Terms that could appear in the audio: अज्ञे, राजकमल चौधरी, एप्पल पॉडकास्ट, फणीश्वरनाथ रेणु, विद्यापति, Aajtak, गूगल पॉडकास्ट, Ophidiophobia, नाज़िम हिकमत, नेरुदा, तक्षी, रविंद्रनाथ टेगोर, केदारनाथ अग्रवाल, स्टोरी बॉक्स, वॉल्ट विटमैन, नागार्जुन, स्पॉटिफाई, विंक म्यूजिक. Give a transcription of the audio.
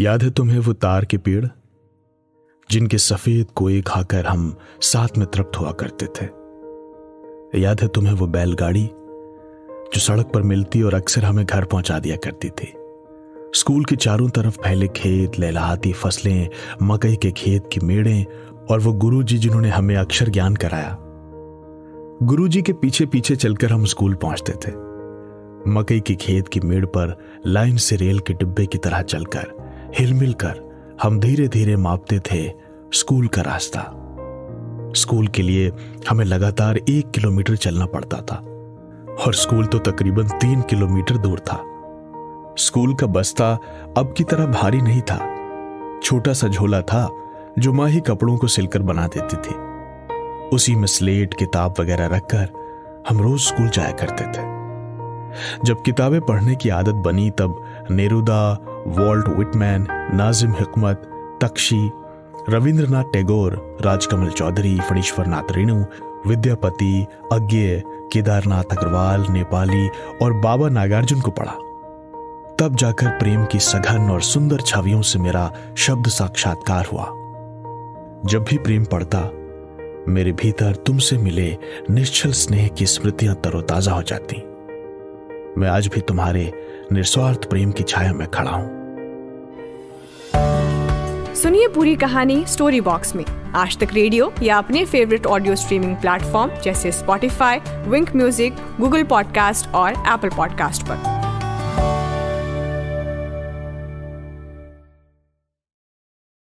याद है तुम्हें वो तार के पेड़ जिनके सफेद कोए खाकर हम साथ में तृप्त हुआ करते थे? याद है तुम्हें वो बैलगाड़ी जो सड़क पर मिलती और अक्सर हमें घर पहुंचा दिया करती थी? स्कूल के चारों तरफ फैले खेत, लहलहाती फसलें, मकई के खेत की मेड़ें और वो गुरुजी जिन्होंने हमें अक्षर ज्ञान कराया। गुरुजी के पीछे पीछे चलकर हम स्कूल पहुंचते थे। मकई के खेत की मेड़ पर लाइन से रेल के डिब्बे की तरह चलकर हिलमिल कर हम धीरे धीरे मापते थे स्कूल का रास्ता। स्कूल के लिए हमें लगातार 1 किलोमीटर चलना पड़ता था और स्कूल तो तकरीबन 3 किलोमीटर दूर था। स्कूल का बस्ता अब की तरह भारी नहीं था, छोटा सा झोला था जो माँ ही कपड़ों को सिलकर बना देती थी। उसी में स्लेट, किताब वगैरह रखकर हम रोज स्कूल जाया करते थे। जब किताबें पढ़ने की आदत बनी तब नेरुदा, वॉल्ट विटमैन, नाज़िम हिकमत, तक्षी, रविंद्रनाथ टेगोर, राजकमल चौधरी, फणीश्वरनाथ रेणु, विद्यापति, अज्ञे, केदारनाथ अग्रवाल, नेपाली और बाबा नागार्जुन को पढ़ा। तब जाकर प्रेम की सघन और सुंदर छवियों से मेरा शब्द साक्षात्कार हुआ। जब भी प्रेम पढ़ता मेरे भीतर तुमसे मिले निश्चल स्नेह की स्मृतियां तरोताजा हो जाती। मैं आज भी तुम्हारे निस्वार्थ प्रेम की छाया में खड़ा हूं। सुनिए पूरी कहानी स्टोरी बॉक्स में आज तक रेडियो या अपने फेवरेट ऑडियो स्ट्रीमिंग प्लेटफॉर्म जैसे स्पॉटिफाई, विंक म्यूजिक, गूगल पॉडकास्ट और एप्पल पॉडकास्ट पर।